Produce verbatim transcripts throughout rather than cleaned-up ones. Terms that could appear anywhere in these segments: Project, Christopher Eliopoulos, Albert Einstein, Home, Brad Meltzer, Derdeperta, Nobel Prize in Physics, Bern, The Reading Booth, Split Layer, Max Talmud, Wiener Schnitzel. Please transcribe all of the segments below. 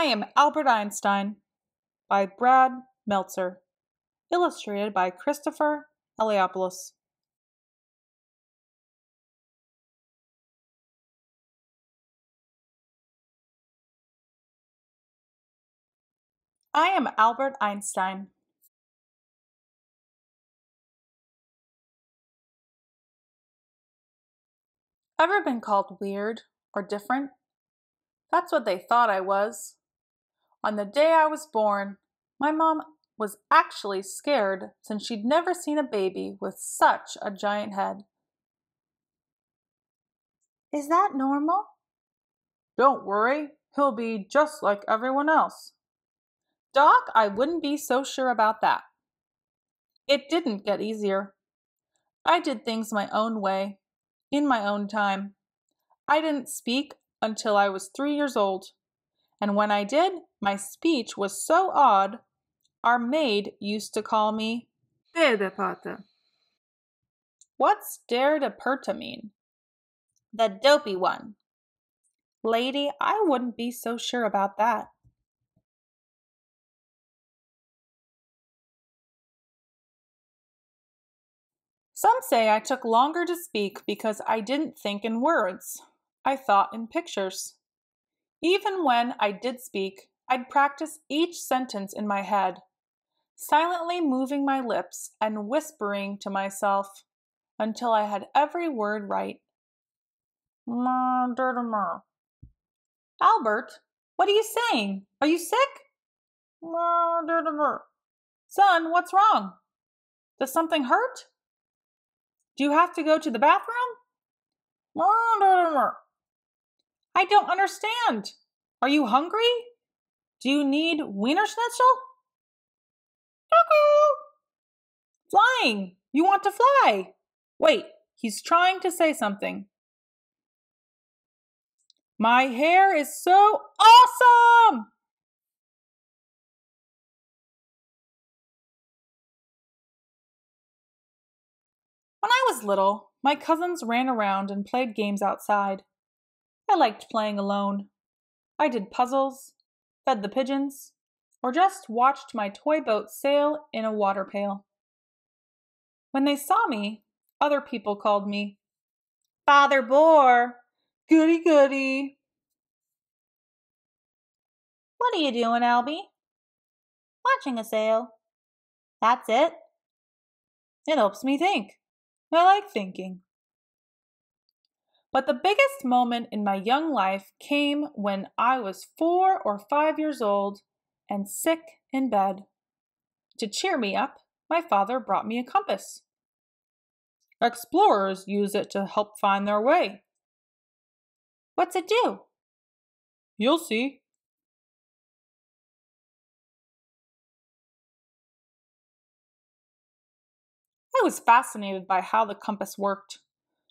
I Am Albert Einstein by Brad Meltzer, illustrated by Christopher Eliopoulos. I am Albert Einstein. Ever been called weird or different? That's what they thought I was. On the day I was born, my mom was actually scared since she'd never seen a baby with such a giant head. Is that normal? Don't worry, he'll be just like everyone else. Doc, I wouldn't be so sure about that. It didn't get easier. I did things my own way, in my own time. I didn't speak until I was three years old. And when I did, my speech was so odd, our maid used to call me Derdeperta. What's Derdeperta mean? The dopey one. Lady, I wouldn't be so sure about that. Some say I took longer to speak because I didn't think in words. I thought in pictures. Even when I did speak, I'd practice each sentence in my head, silently moving my lips and whispering to myself until I had every word right. Albert, what are you saying? Are you sick? Son, what's wrong? Does something hurt? Do you have to go to the bathroom? I don't understand. Are you hungry? Do you need Wiener Schnitzel? Cuckoo! Flying! You want to fly! Wait, he's trying to say something. My hair is so awesome! When I was little, my cousins ran around and played games outside. I liked playing alone. I did puzzles, fed the pigeons, or just watched my toy boat sail in a water pail. When they saw me, other people called me Father Boar, goody goody. What are you doing, Albie? Watching a sail. That's it. It helps me think. I like thinking. But the biggest moment in my young life came when I was four or five years old and sick in bed. To cheer me up, my father brought me a compass. Explorers use it to help find their way. What's it do? You'll see. I was fascinated by how the compass worked.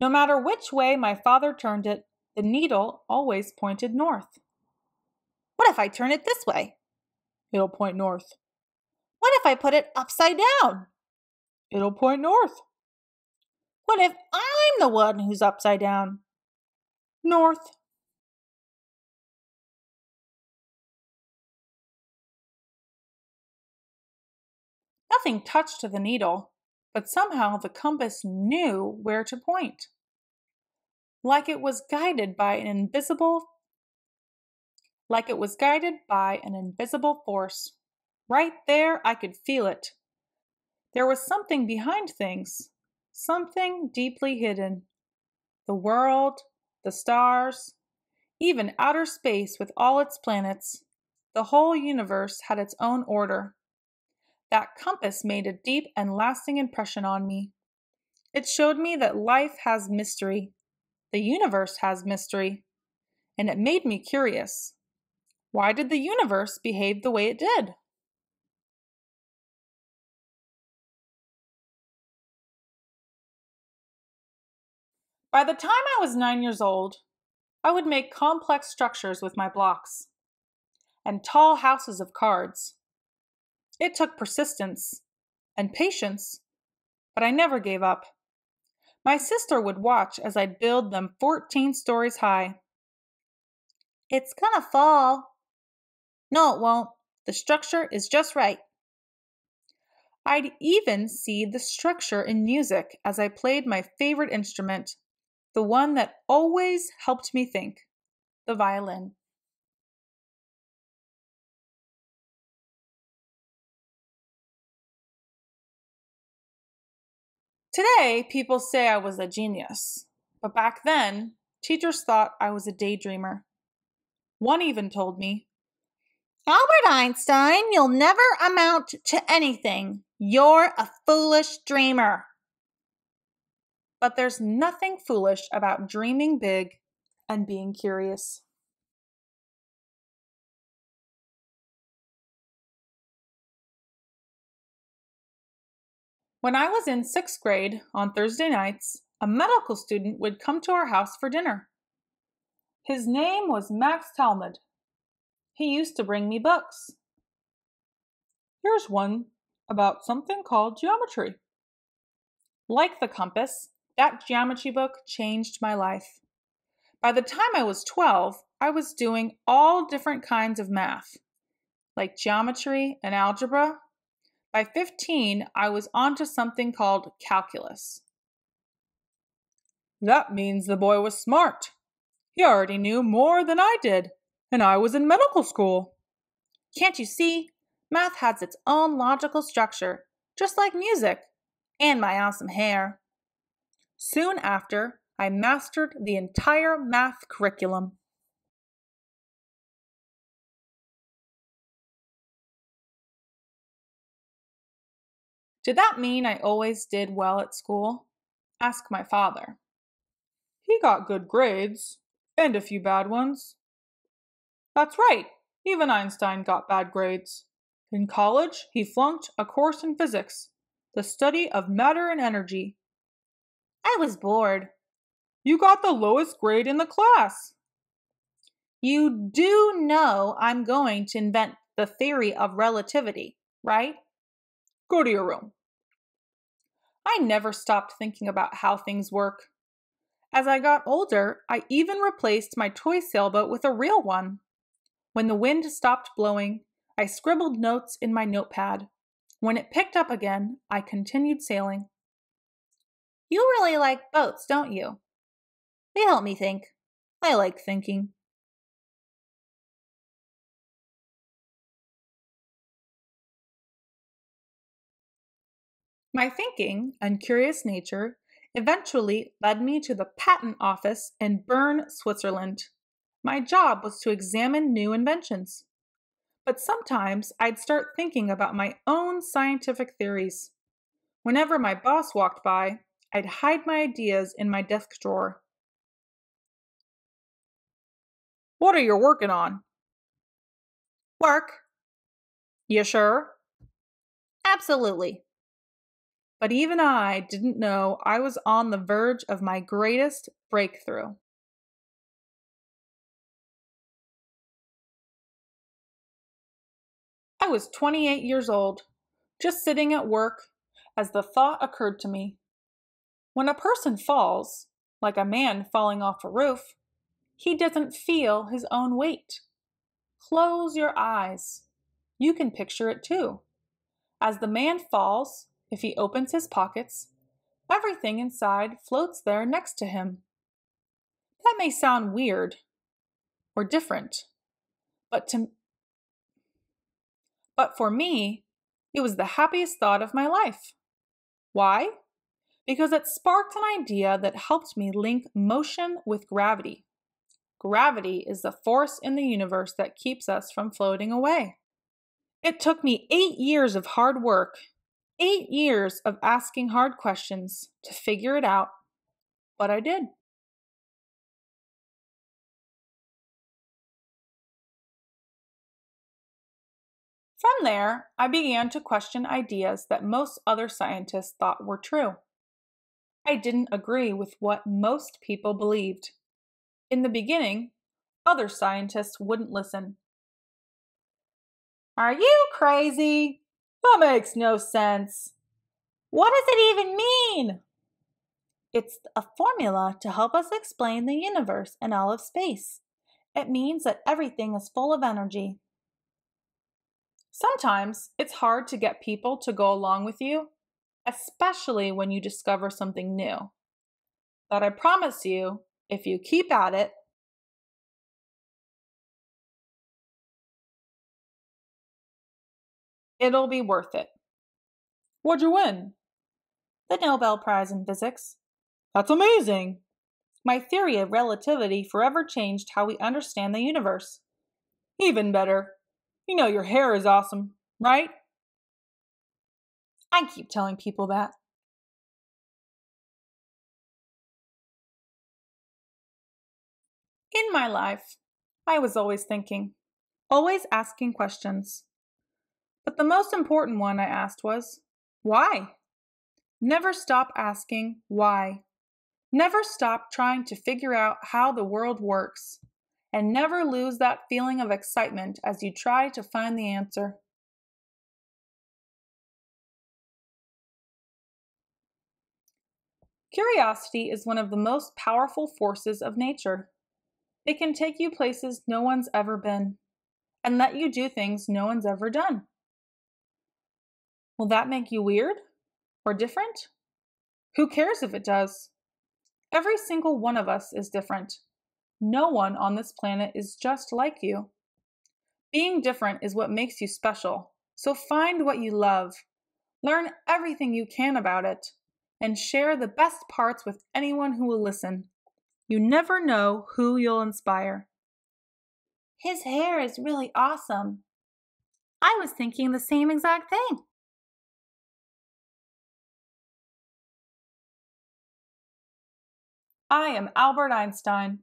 No matter which way my father turned it, the needle always pointed north. What if I turn it this way? It'll point north. What if I put it upside down? It'll point north. What if I'm the one who's upside down? North. Nothing touched the needle, but somehow the compass knew where to point, like it was guided by an invisible, like it was guided by an invisible force. Right there, I could feel it. There was something behind things, something deeply hidden. The world, the stars, even outer space with all its planets, the whole universe had its own order. That compass made a deep and lasting impression on me. It showed me that life has mystery, the universe has mystery, and it made me curious. Why did the universe behave the way it did? By the time I was nine years old, I would make complex structures with my blocks and tall houses of cards. It took persistence and patience, but I never gave up. My sister would watch as I'd build them fourteen stories high. It's gonna fall, No, it won't. The structure is just right. I'd even see the structure in music as I played my favorite instrument, the one that always helped me think, the violin. Today, people say I was a genius, but back then, teachers thought I was a daydreamer. One even told me, "Albert Einstein, you'll never amount to anything. You're a foolish dreamer." But there's nothing foolish about dreaming big and being curious. When I was in sixth grade on Thursday nights, a medical student would come to our house for dinner. His name was Max Talmud. He used to bring me books. Here's one about something called geometry. Like the compass, that geometry book changed my life. By the time I was twelve, I was doing all different kinds of math, like geometry and algebra. By fifteen, I was onto something called calculus. That means the boy was smart. He already knew more than I did, and I was in medical school. Can't you see? Math has its own logical structure, just like music, and my awesome hair. Soon after, I mastered the entire math curriculum. Did that mean I always did well at school? Ask my father. He got good grades, and a few bad ones. That's right, even Einstein got bad grades. In college, he flunked a course in physics, the study of matter and energy. I was bored. You got the lowest grade in the class. You do know I'm going to invent the theory of relativity, right? Go to your room. I never stopped thinking about how things work. As I got older, I even replaced my toy sailboat with a real one. When the wind stopped blowing, I scribbled notes in my notepad. When it picked up again, I continued sailing. You really like boats, don't you? They help me think. I like thinking. My thinking and curious nature eventually led me to the patent office in Bern, Switzerland. My job was to examine new inventions. But sometimes I'd start thinking about my own scientific theories. Whenever my boss walked by, I'd hide my ideas in my desk drawer. What are you working on? Work. You sure? Absolutely. But even I didn't know I was on the verge of my greatest breakthrough. I was twenty-eight years old, just sitting at work as the thought occurred to me. When a person falls, like a man falling off a roof, he doesn't feel his own weight. Close your eyes. You can picture it too. As the man falls, if he opens his pockets, everything inside floats there next to him. That may sound weird or different, but to But for me, it was the happiest thought of my life. Why? Because it sparked an idea that helped me link motion with gravity. Gravity is the force in the universe that keeps us from floating away. It took me eight years of hard work, eight years of asking hard questions to figure it out, but I did. From there, I began to question ideas that most other scientists thought were true. I didn't agree with what most people believed. In the beginning, other scientists wouldn't listen. Are you crazy? That makes no sense. What does it even mean? It's a formula to help us explain the universe and all of space. It means that everything is full of energy. Sometimes it's hard to get people to go along with you, especially when you discover something new. But I promise you, if you keep at it, it'll be worth it. What'd you win? The Nobel Prize in Physics. That's amazing! My theory of relativity forever changed how we understand the universe. Even better. You know your hair is awesome, right? I keep telling people that. In my life, I was always thinking, always asking questions. But the most important one I asked was, why? Never stop asking why. Never stop trying to figure out how the world works. And never lose that feeling of excitement as you try to find the answer. Curiosity is one of the most powerful forces of nature. It can take you places no one's ever been, and let you do things no one's ever done. Will that make you weird or different? Who cares if it does? Every single one of us is different. No one on this planet is just like you. Being different is what makes you special, so find what you love. Learn everything you can about it, and share the best parts with anyone who will listen. You never know who you'll inspire. His hair is really awesome. I was thinking the same exact thing. I am Albert Einstein.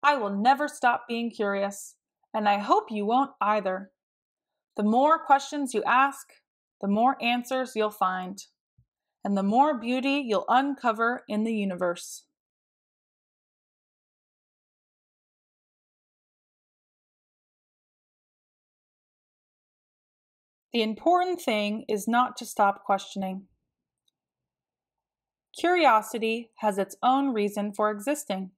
I will never stop being curious, and I hope you won't either. The more questions you ask, the more answers you'll find, and the more beauty you'll uncover in the universe. The important thing is not to stop questioning. Curiosity has its own reason for existing.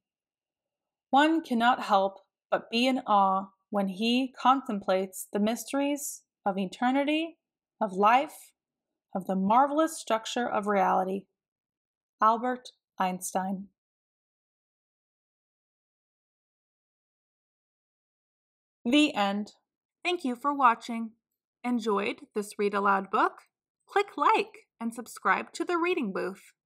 One cannot help but be in awe when he contemplates the mysteries of eternity, of life, of the marvelous structure of reality. Albert Einstein. The end. Thank you for watching. Enjoyed this read aloud book? Click like and subscribe to the Reading Booth.